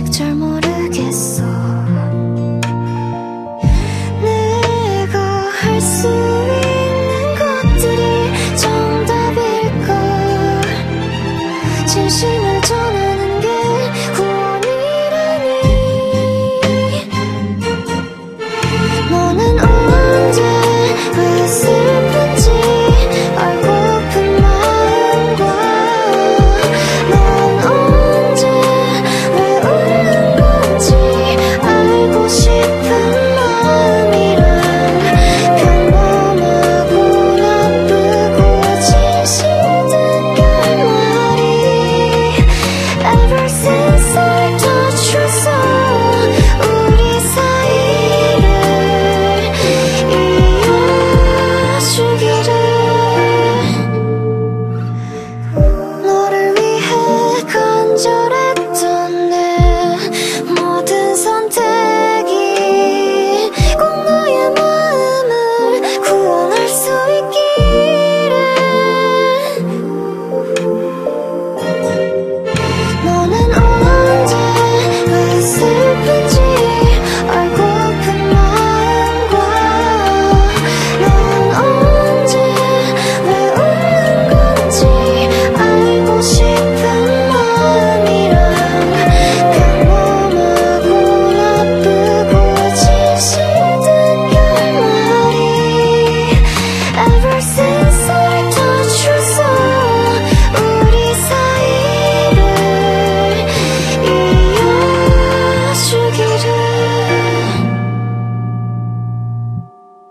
아직 잘 모르